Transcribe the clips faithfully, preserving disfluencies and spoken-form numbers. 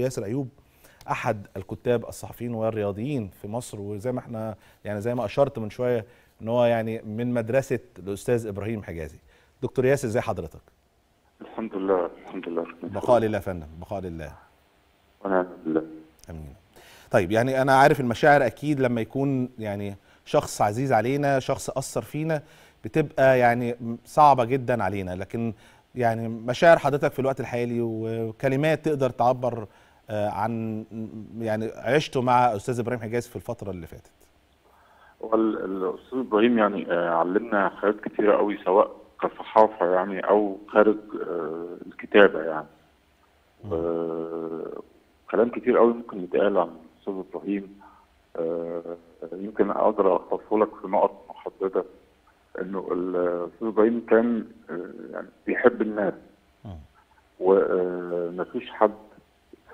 ياسر أيوب أحد الكتاب الصحفيين والرياضيين في مصر، وزي ما احنا يعني زي ما أشرت من شوية إن هو يعني من مدرسة الأستاذ إبراهيم حجازي. دكتور ياسر، ازي حضرتك؟ الحمد لله الحمد لله. بقاء لله يا فندم، بقاء لله. وأنا لله. آمين. طيب، يعني أنا عارف المشاعر أكيد لما يكون يعني شخص عزيز علينا، شخص أثر فينا، بتبقى يعني صعبة جدا علينا، لكن يعني مشاعر حضرتك في الوقت الحالي وكلمات تقدر تعبر عن يعني عشته مع أستاذ إبراهيم حجازي في الفترة اللي فاتت. والأستاذ إبراهيم يعني علمنا حاجات كتيرة قوي، سواء كصحافة يعني أو خارج الكتابة يعني. كلام كتير قوي ممكن يتقال عن الأستاذ إبراهيم، يمكن أقدر أختصره لك في نقط محددة. انه الاستاذ ابراهيم كان يعني بيحب الناس، ومفيش حد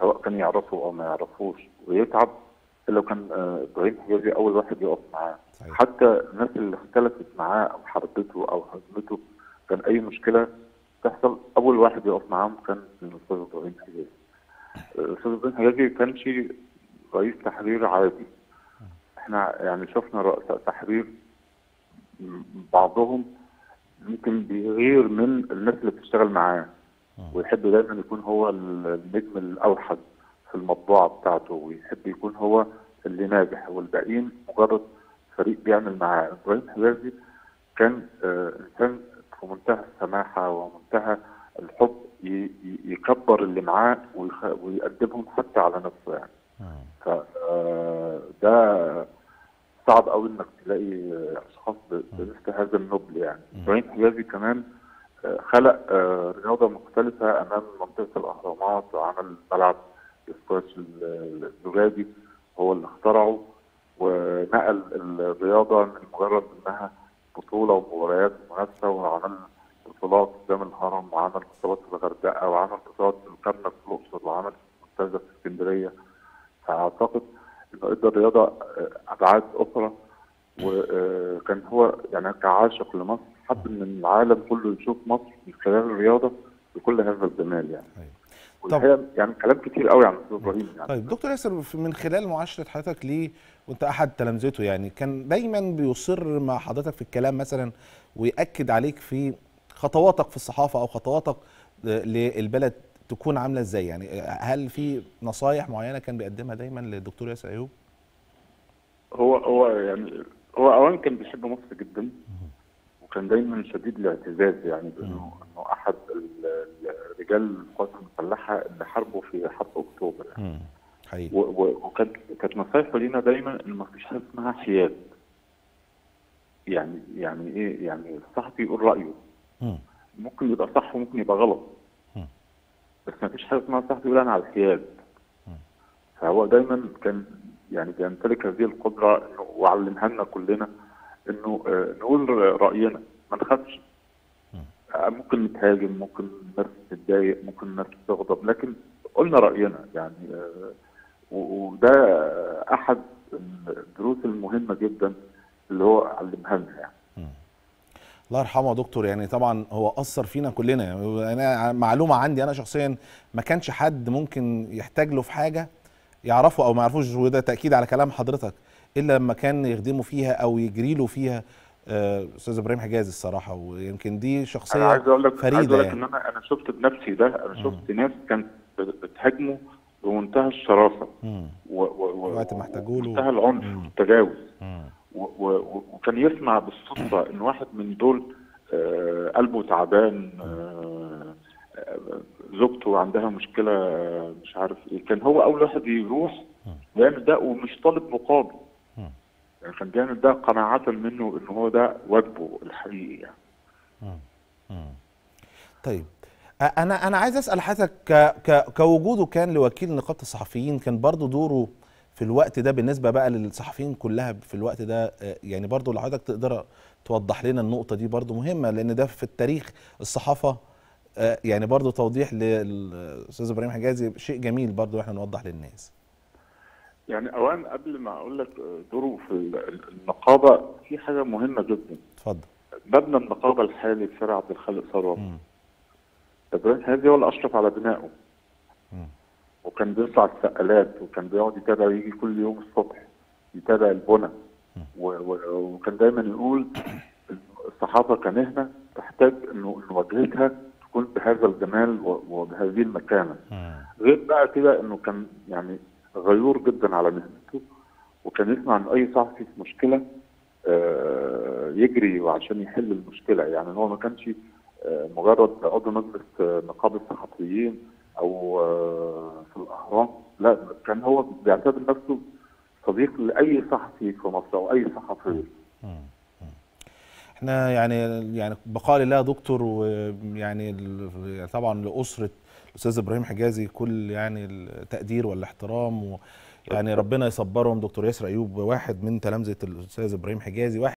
سواء كان يعرفه او ما يعرفوش ويتعب الا كان ابراهيم حجازي اول واحد يقف معاه. صحيح. حتى الناس اللي اختلفت معاه او حربته او هزمته، كان اي مشكله تحصل اول واحد يقف معاهم كان الاستاذ ابراهيم حجازي. الاستاذ ابراهيم حجازي كان شيء رئيس تحرير عادي، احنا يعني شفنا رؤساء تحرير بعضهم ممكن بيغير من الناس اللي بتشتغل معاه، ويحب دايما يكون هو النجم الاوحد في المطبوعه بتاعته، ويحب يكون هو اللي ناجح والباقيين مجرد فريق بيعمل معاه. ابراهيم حجازي كان انسان في منتهى السماحه ومنتهى الحب، يكبر اللي معاه ويقدمهم حتى على نفسه يعني. فده صعب قوي انك تلاقي اشخاص بنفس هذا النبل يعني. ابراهيم حجازي كمان خلق رياضه مختلفه امام منطقه الاهرامات، وعمل ملعب السكواش الدولابي هو اللي اخترعه، ونقل الرياضه من مجرد انها بطوله ومباريات ومنافسه، وعمل بطولات قدام الهرم، وعمل بطولات في الغرزقه، وعمل بطولات في القرنه في الاقصر، وعمل منتزه في اسكندريه. فاعتقد ادى الرياضه ابعاد اخرى، وكان هو يعني كعاشق لمصر، حب ان العالم كله يشوف مصر من خلال الرياضه بكل هذا الجمال يعني. طب يعني كلام كتير قوي عن الاستاذ ابراهيم يعني. طيب دكتور ياسر، من خلال معاشره حضرتك ليه، وانت احد تلامذته يعني، كان دايما بيصر مع حضرتك في الكلام مثلا، ويأكد عليك في خطواتك في الصحافه او خطواتك للبلد تكون عامله ازاي يعني؟ هل في نصايح معينه كان بيقدمها دايما للدكتور ياسر ايوب؟ هو هو يعني هو اولا كان بيحب مصر جدا، وكان دايما شديد الاعتزاز يعني بانه انه احد رجال القوات المسلحه اللي حاربوا في حرب اكتوبر يعني. حقيقي. وكانت كانت نصايحه لينا دايما ان ما فيش حاجه اسمها حياد. يعني يعني ايه؟ يعني الصحفي يقول رايه. مم. ممكن يبقى صح وممكن يبقى غلط. بس ما فيش حاجه اسمها صاحبي ولا انا على الحياد. فهو دايما كان يعني بيمتلك هذه القدره، وعلمها لنا كلنا انه نقول راينا، ما نخافش. ممكن نتهاجم، ممكن الناس تتضايق، ممكن الناس تغضب، لكن قلنا راينا يعني. وده احد الدروس المهمه جدا اللي هو علمها لنا يعني. الله يرحمه دكتور، يعني طبعا هو اثر فينا كلنا يعني. انا معلومه عندي انا شخصيا، ما كانش حد ممكن يحتاج له في حاجه يعرفه او ما يعرفوش، وده تاكيد على كلام حضرتك، الا لما كان يخدمه فيها او يجري له فيها استاذ ابراهيم حجازي الصراحه. ويمكن دي شخصيه فريده. عايز اقول لك عايز اقول لك ان انا انا شفت بنفسي ده، انا شفت م. ناس كانت بتهاجمه بمنتهى الشراسه ووقت ما احتاجوا له ومنتهى العنف والتجاوز، وكان يسمع بالصدفه ان واحد من دول قلبه تعبان، زوجته عندها مشكله، مش عارف ايه، كان هو اول واحد يروح يعمل ده ومش طالب مقابل يعني. كان بيعمل ده قناعه منه ان هو ده واجبه الحقيقي يعني. طيب انا انا عايز اسال حضرتك، كوجوده كان لوكيل نقابه الصحفيين، كان برضو دوره في الوقت ده بالنسبه بقى للصحفيين كلها في الوقت ده يعني، برضو لو حضرتك تقدر توضح لنا النقطه دي، برضو مهمه، لان ده في التاريخ الصحافه يعني، برضو توضيح للاستاذ ابراهيم حجازي شيء جميل برضو احنا نوضح للناس يعني. اولا قبل ما اقول لك دوره في النقابه، في حاجه مهمه جدا. اتفضل. مبنى النقابه الحالي في شارع عبد الخالق ثروت، ابراهيم حجازي هو اللي اشرف على بنائه. وكان بيطلع السقالات وكان بيقعد يتابع، يجي كل يوم الصبح يتابع البنى، وكان دايما يقول الصحافه كمهنه تحتاج انه واجهتها تكون بهذا الجمال وبهذه المكانه. غير بقى كده انه كان يعني غيور جدا على مهنته، وكان يسمع ان اي صحفي في مشكله يجري وعشان يحل المشكله، يعني هو ما كانش مجرد عضو مجلس نقابه الصحفيين او في الاهرام، لا كان هو بيعتبر نفسه صديق لاي صحفي في مصر او اي صحفي. احنا يعني يعني بقاء لله دكتور، ويعني طبعا لاسره الاستاذ ابراهيم حجازي كل يعني التقدير والاحترام، ويعني ربنا يصبرهم. دكتور ياسر ايوب واحد من تلامذه الاستاذ ابراهيم حجازي، واحد